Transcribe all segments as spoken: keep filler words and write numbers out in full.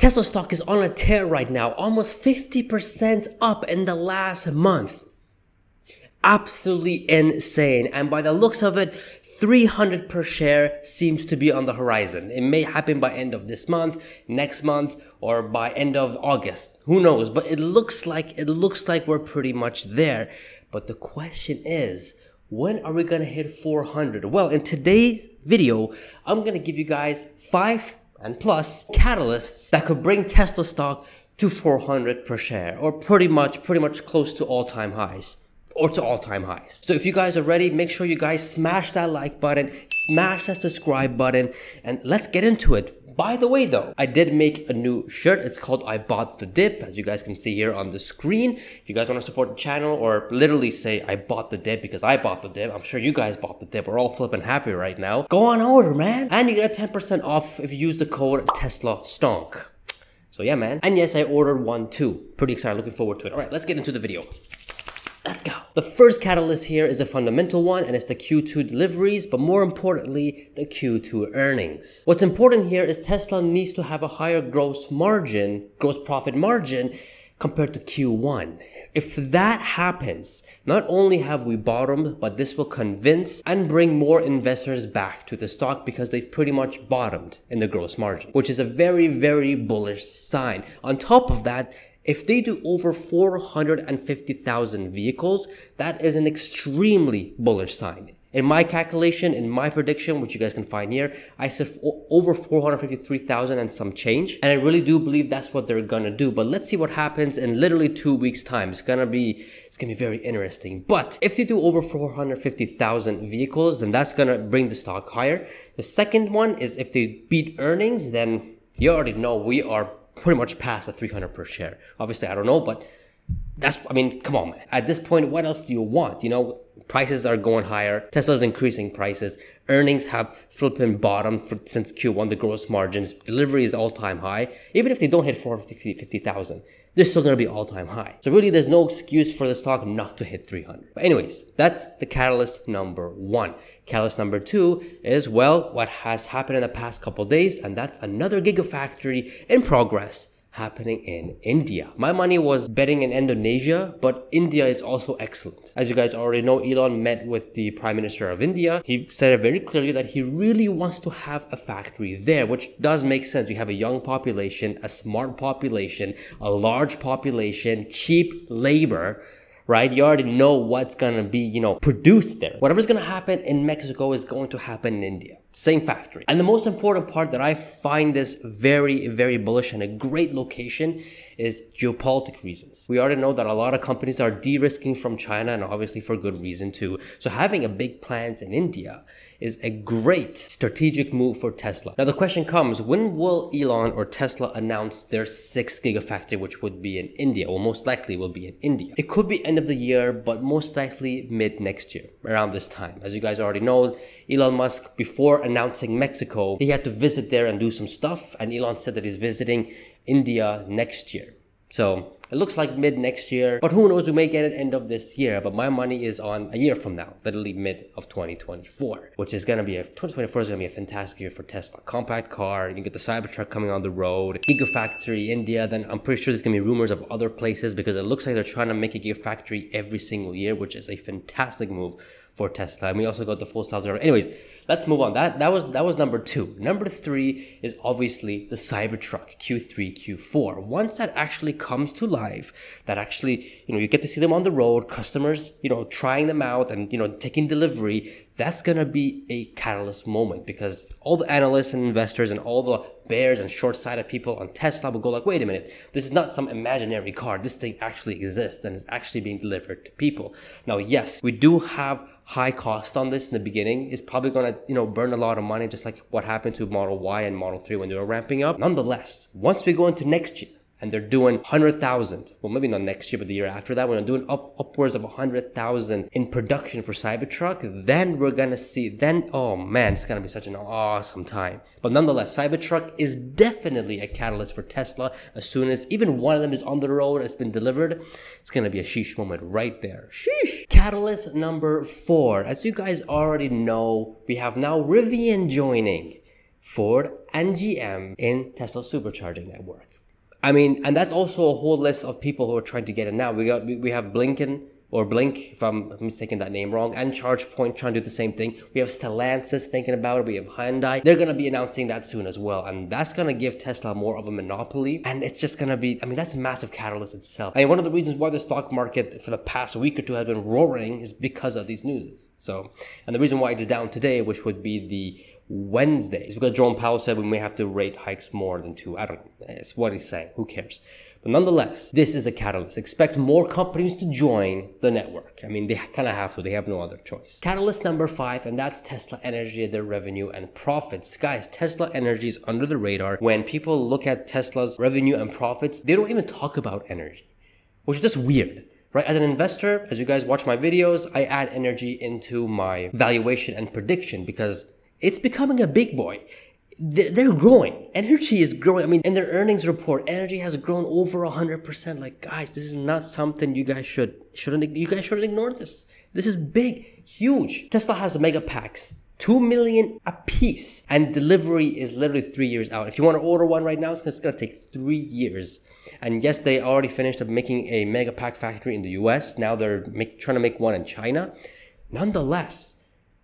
Tesla stock is on a tear right now, almost fifty percent up in the last month. Absolutely insane. And by the looks of it, three hundred per share seems to be on the horizon. It may happen by end of this month, next month, or by end of August. Who knows? But it looks like it looks like we're pretty much there. But the question is, when are we gonna hit four hundred? Well, in today's video, I'm gonna give you guys five and plus catalysts that could bring Tesla stock to four hundred per share, or pretty much, pretty much close to all-time highs, or to all-time highs. So if you guys are ready, make sure you guys smash that like button, smash that subscribe button, and let's get into it. By the way though, I did make a new shirt. It's called I Bought the Dip, as you guys can see here on the screen. If you guys want to support the channel, or literally say I bought the dip because I bought the dip, I'm sure you guys bought the dip. We're all flipping happy right now. Go on order, man. And you get ten percent off if you use the code TESLASTONK. So yeah, man. And yes, I ordered one too. Pretty excited, looking forward to it. All right, let's get into the video. Let's go. The first catalyst here is a fundamental one, and it's the Q two deliveries, but more importantly, the Q two earnings. What's important here is Tesla needs to have a higher gross margin, gross profit margin, compared to Q one. If that happens, not only have we bottomed, but this will convince and bring more investors back to the stock because they've pretty much bottomed in the gross margin, which is a very, very bullish sign. On top of that, if they do over four hundred fifty thousand vehicles, that is an extremely bullish sign. In my calculation, in my prediction, which you guys can find here, I said over four hundred fifty-three thousand and some change. And I really do believe that's what they're gonna do. But let's see what happens in literally two weeks' time. It's gonna be, it's gonna be very interesting. But if they do over four hundred fifty thousand vehicles, then that's gonna bring the stock higher. The second one is if they beat earnings, then you already know we are pretty much past the three hundred per share. Obviously, I don't know, but that's, I mean, come on, man. At this point, what else do you want? You know, prices are going higher. Tesla's increasing prices. Earnings have flipping bottom for, since Q one, the gross margins. Delivery is all-time high. Even if they don't hit four hundred fifty thousand, they're still going to be all-time high. So really, there's no excuse for the stock not to hit three hundred. But anyways, that's the catalyst number one. Catalyst number two is, well, what has happened in the past couple days, and that's another Gigafactory in progress happening in India. My money was betting in Indonesia, but India is also excellent. As you guys already know, Elon met with the Prime Minister of India. He said it very clearly that he really wants to have a factory there, which does make sense. You have a young population, a smart population, a large population, cheap labor, right? You already know what's gonna be, you know, produced there. Whatever's gonna happen in Mexico is going to happen in India. Same factory. And the most important part that I find this very, very bullish and a great location is geopolitical reasons. We already know that a lot of companies are de-risking from China, and obviously for good reason too. So having a big plant in India is a great strategic move for Tesla. Now the question comes, when will Elon or Tesla announce their sixth Gigafactory, which would be in India, or most likely will be in India? It could be end of the year, but most likely mid next year, around this time. As you guys already know, Elon Musk, before announcing Mexico, he had to visit there and do some stuff, and Elon said that he's visiting India next year. So it looks like mid next year, but who knows, we may get it end of this year. But my money is on a year from now, literally mid of twenty twenty-four, which is gonna be a twenty twenty-four is gonna be a fantastic year for Tesla. Compact car, you can get the Cybertruck coming on the road, Gigafactory India. Then I'm pretty sure there's gonna be rumors of other places because it looks like they're trying to make a Gigafactory every single year, which is a fantastic move for Tesla. And we also got the full sales. Anyways, let's move on. That that was that was number two. Number three is obviously the Cybertruck Q three, Q four. Once that actually comes to life, that actually, you know, you get to see them on the road, customers, you know, trying them out and, you know, taking delivery, that's gonna be a catalyst moment because all the analysts and investors and all the bears and short-sighted people on Tesla will go like, wait a minute, this is not some imaginary car. This thing actually exists and is actually being delivered to people. Now, yes, we do have high cost on this in the beginning. It's probably gonna, you know, burn a lot of money, just like what happened to Model Y and Model three when they were ramping up. Nonetheless, once we go into next year and they're doing one hundred thousand, well, maybe not next year, but the year after that, when they're doing up, upwards of one hundred thousand in production for Cybertruck, then we're gonna see, then, oh man, it's gonna be such an awesome time. But nonetheless, Cybertruck is definitely a catalyst for Tesla. As soon as even one of them is on the road, it's been delivered, it's gonna be a sheesh moment right there. Sheesh! Catalyst number four. As you guys already know, we have now Rivian joining. Ford, and G M in Tesla supercharging network. I mean, and that's also a whole list of people who are trying to get it now. We got we have Blinken, or Blink, if I'm mistaken that name wrong, and ChargePoint trying to do the same thing. We have Stellantis thinking about it. We have Hyundai. They're going to be announcing that soon as well. And that's going to give Tesla more of a monopoly. And it's just going to be, I mean, that's a massive catalyst itself. I mean, one of the reasons why the stock market for the past week or two has been roaring is because of these news. So, and the reason why it's down today, which would be the Wednesday, is because Jerome Powell said we may have to rate hikes more than two. I don't know. It's what he's saying. Who cares? But nonetheless, this is a catalyst. Expect more companies to join the network. I mean, they kind of have to. They have no other choice. Catalyst number five, and that's Tesla Energy, their revenue and profits. Guys, Tesla Energy is under the radar. When people look at Tesla's revenue and profits, they don't even talk about energy, which is just weird. Right? As an investor, as you guys watch my videos, I add energy into my valuation and prediction because it's becoming a big boy. They're growing. Energy is growing. I mean, in their earnings report, energy has grown over one hundred percent. Like, guys, this is not something you guys should, shouldn't, you guys shouldn't ignore this. This is big, huge. Tesla has the mega packs, two million a piece, and delivery is literally three years out. If you want to order one right now, it's going to take three years. And yes, they already finished up making a mega pack factory in the U S. Now they're make, trying to make one in China. Nonetheless,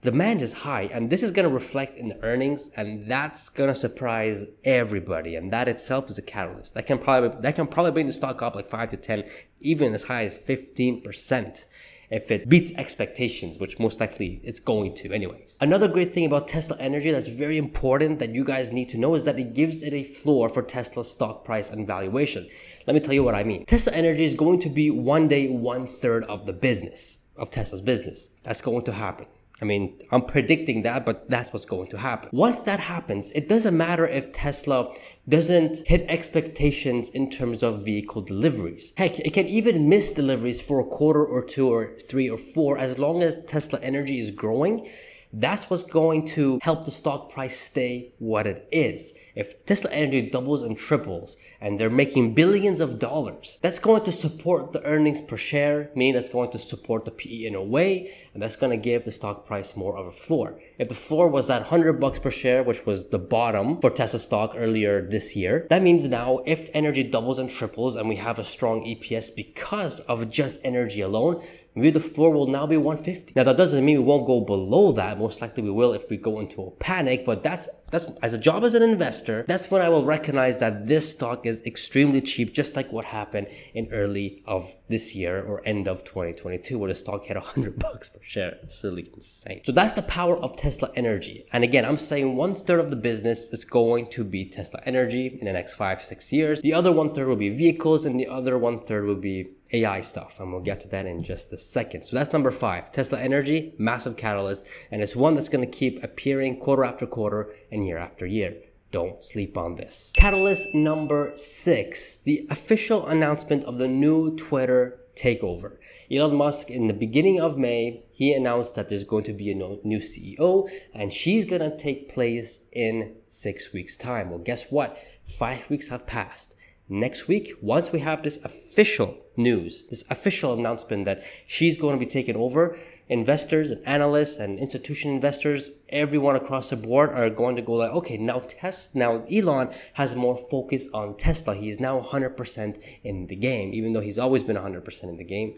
demand is high, and this is going to reflect in the earnings, and that's going to surprise everybody. And that itself is a catalyst that can probably that can probably bring the stock up like five to ten, even as high as fifteen percent if it beats expectations, which most likely it's going to anyways. Another great thing about Tesla Energy that's very important that you guys need to know is that it gives it a floor for Tesla's stock price and valuation. Let me tell you what I mean. Tesla Energy is going to be one day one third of the business of Tesla's business. That's going to happen. I mean, I'm predicting that, but that's what's going to happen. Once that happens, it doesn't matter if Tesla doesn't hit expectations in terms of vehicle deliveries. Heck, it can even miss deliveries for a quarter or two or three or four. As long as Tesla Energy is growing, that's what's going to help the stock price stay what it is. If Tesla Energy doubles and triples and they're making billions of dollars, that's going to support the earnings per share, meaning that's going to support the P E in a way, and that's going to give the stock price more of a floor. If the floor was at one hundred bucks per share, which was the bottom for Tesla stock earlier this year, that means now if energy doubles and triples and we have a strong E P S because of just energy alone, maybe the floor will now be one fifty. Now that doesn't mean we won't go below that. Most likely we will if we go into a panic, but that's that's as a job as an investor, that's when I will recognize that this stock is extremely cheap, just like what happened in early of this year or end of twenty twenty-two, where the stock hit one hundred bucks per share. It's really insane. So that's the power of Tesla Energy. And again, I'm saying one third of the business is going to be Tesla Energy in the next five, six years. The other one third will be vehicles, and the other one third will be A I stuff, and we'll get to that in just a second. So that's number five, Tesla Energy, massive catalyst, and it's one that's going to keep appearing quarter after quarter and year after year. Don't sleep on this. Catalyst number six, the official announcement of the new Twitter takeover. Elon Musk, in the beginning of May, he announced that there's going to be a new C E O, and she's going to take place in six weeks time. Well, guess what? Five weeks have passed. Next week, once we have this official news, this official announcement that she's going to be taking over, investors and analysts and institutional investors, everyone across the board are going to go like, okay, now Tesla, now Elon has more focus on Tesla. He is now one hundred percent in the game, even though he's always been one hundred percent in the game.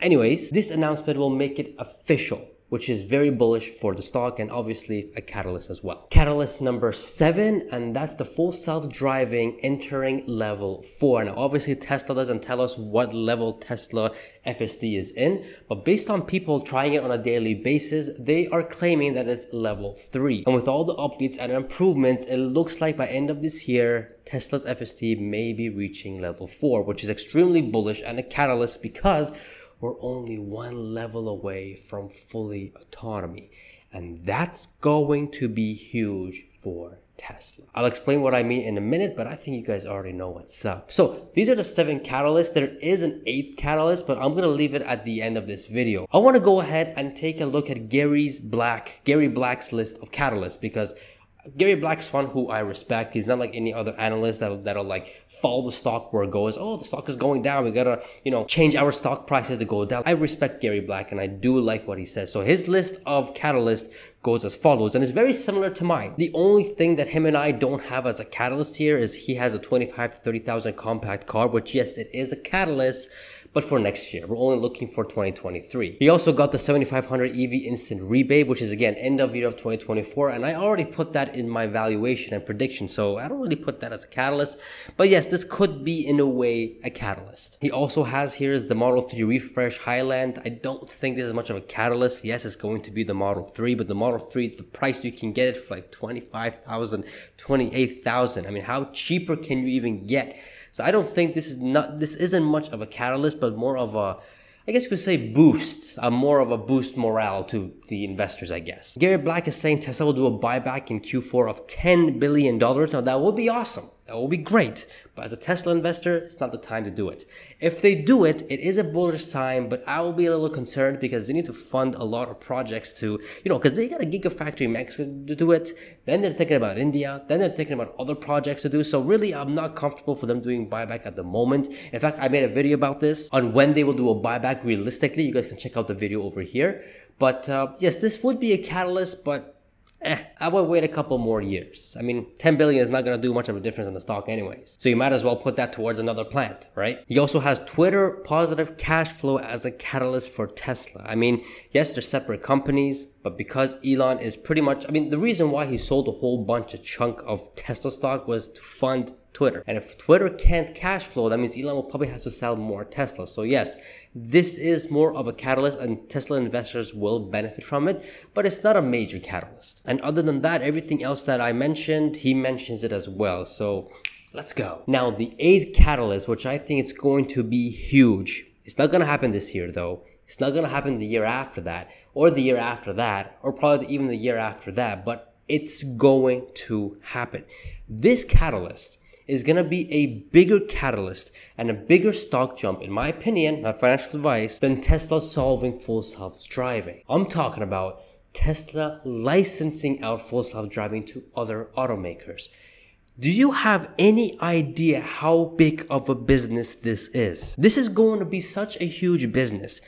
Anyways, this announcement will make it official, which is very bullish for the stock and obviously a catalyst as well. Catalyst number seven, and that's the full self-driving entering level four. And obviously Tesla doesn't tell us what level Tesla F S D is in, but based on people trying it on a daily basis, they are claiming that it's level three. And with all the updates and improvements, it looks like by end of this year, Tesla's F S D may be reaching level four, which is extremely bullish and a catalyst because we're only one level away from fully autonomy, and that's going to be huge for Tesla. I'll explain what I mean in a minute, but I think you guys already know what's up. So these are the seven catalysts. There is an eighth catalyst, but I'm going to leave it at the end of this video. I want to go ahead and take a look at Gary's Black, Gary Black's list of catalysts, because Gary Black's one who I respect. He's not like any other analyst that'll, that'll like follow the stock where it goes. Oh, the stock is going down. We gotta, you know, change our stock prices to go down. I respect Gary Black and I do like what he says. So his list of catalysts goes as follows, and it's very similar to mine. The only thing that him and I don't have as a catalyst here is he has a twenty-five to thirty thousand compact car, which yes, it is a catalyst, but for next year. We're only looking for twenty twenty-three. He also got the seventy-five hundred E V instant rebate, which is again end of year of twenty twenty-four, and I already put that in my valuation and prediction, so I don't really put that as a catalyst, but yes, this could be in a way a catalyst. He also has here is the Model three refresh Highland. I don't think this is much of a catalyst. Yes, it's going to be the Model three, but the Model three, the price you can get it for like twenty-five thousand, twenty-eight thousand. I mean, how cheaper can you even get? So I don't think this is not, this isn't much of a catalyst, but more of a, I guess you could say boost, uh, more of a boost morale to the investors, I guess. Gary Black is saying Tesla will do a buyback in Q four of ten billion dollars. Now that would be awesome. That would be great. But as a Tesla investor, it's not the time to do it. If they do it, it is a bullish time, but I will be a little concerned because they need to fund a lot of projects to, you know, because they got a Gigafactory in Mexico to do it. Then they're thinking about India. Then they're thinking about other projects to do. So really, I'm not comfortable for them doing buyback at the moment. In fact, I made a video about this on when they will do a buyback realistically. You guys can check out the video over here. But uh, yes, this would be a catalyst, but Eh, I would wait a couple more years. I mean, ten billion is not going to do much of a difference in the stock anyways. So you might as well put that towards another plant, right? He also has Twitter positive cash flow as a catalyst for Tesla. I mean, yes, they're separate companies, but because Elon is pretty much, I mean, the reason why he sold a whole bunch, a chunk of Tesla stock was to fund Twitter. And if Twitter can't cash flow, that means Elon will probably have to sell more Tesla. So yes, this is more of a catalyst and Tesla investors will benefit from it, but it's not a major catalyst. And other than that, everything else that I mentioned, he mentions it as well. So let's go. Now the eighth catalyst, which I think it's going to be huge. It's not going to happen this year though. It's not going to happen the year after that, or the year after that, or probably even the year after that, but it's going to happen. This catalyst is going to be a bigger catalyst and a bigger stock jump, in my opinion, not financial advice, than Tesla solving full self-driving. I'm talking about Tesla licensing out full self-driving to other automakers. Do you have any idea how big of a business this is? This is going to be such a huge business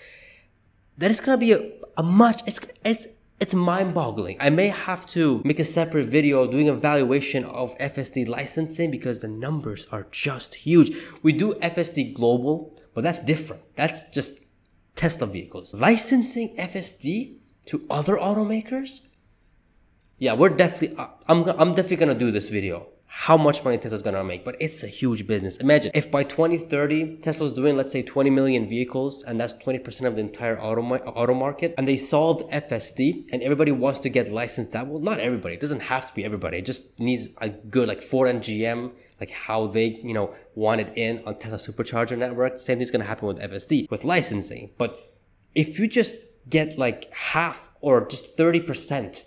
that it's going to be a, a much, it's, it's, It's mind-boggling. I may have to make a separate video doing a valuation of F S D licensing because the numbers are just huge. We do F S D global, but that's different. That's just Tesla vehicles. Licensing F S D to other automakers? Yeah, we're definitely, I'm, I'm definitely gonna do this video. How much money Tesla's gonna make, but it's a huge business. Imagine if by twenty thirty, Tesla's doing, let's say twenty million vehicles, and that's twenty percent of the entire auto, auto market, and they solved F S D, and everybody wants to get licensed that. Well, not everybody, it doesn't have to be everybody. It just needs a good, like Ford and G M, like how they, you know, want it in on Tesla Supercharger network. Same thing's gonna happen with F S D, with licensing. But if you just get like half or just thirty percent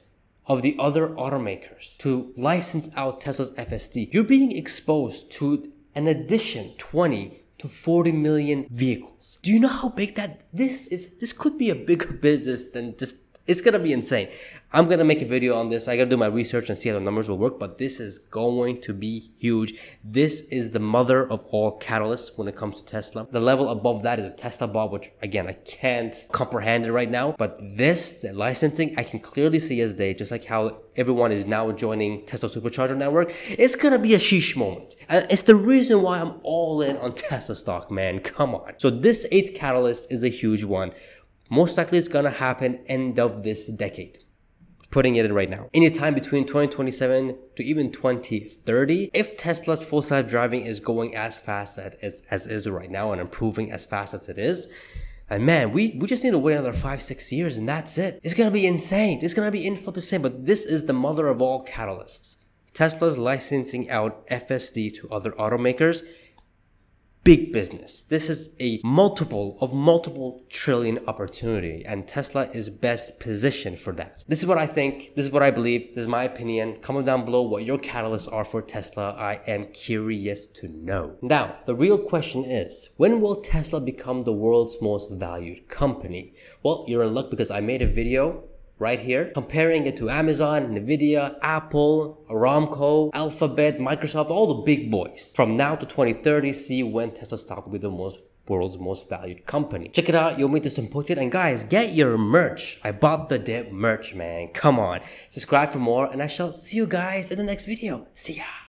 of the other automakers to license out Tesla's F S D, you're being exposed to an addition twenty to forty million vehicles. Do you know how big that, this is, this could be a bigger business than just, it's gonna be insane. I'm gonna make a video on this. I gotta do my research and see how the numbers will work, but this is going to be huge. This is the mother of all catalysts when it comes to Tesla. The level above that is a Tesla bot, which again, I can't comprehend it right now, but this, the licensing, I can clearly see as day, just like how everyone is now joining Tesla Supercharger network. It's gonna be a sheesh moment. And it's the reason why I'm all in on Tesla stock, man, come on. So this eighth catalyst is a huge one. Most likely it's gonna happen end of this decade. Putting it in right now. Any time between twenty twenty-seven to even twenty thirty, if Tesla's full self-driving is going as fast as, as is right now and improving as fast as it is, and man, we, we just need to wait another five, six years and that's it. It's gonna be insane. It's gonna be insane, but this is the mother of all catalysts. Tesla's licensing out F S D to other automakers. Big business. This is a multiple of multiple trillion opportunity and Tesla is best positioned for that. This is what I think. This is what I believe. This is my opinion. Comment down below what your catalysts are for Tesla. I am curious to know. Now, the real question is, when will Tesla become the world's most valued company? Well, you're in luck because I made a video right here, comparing it to Amazon, Nvidia, Apple, Aramco, Alphabet, Microsoft, all the big boys. From now to twenty thirty, see when Tesla stock will be the most world's most valued company. Check it out, you'll meet this input. And guys, get your merch. I bought the dip merch, man. Come on. Subscribe for more, and I shall see you guys in the next video. See ya.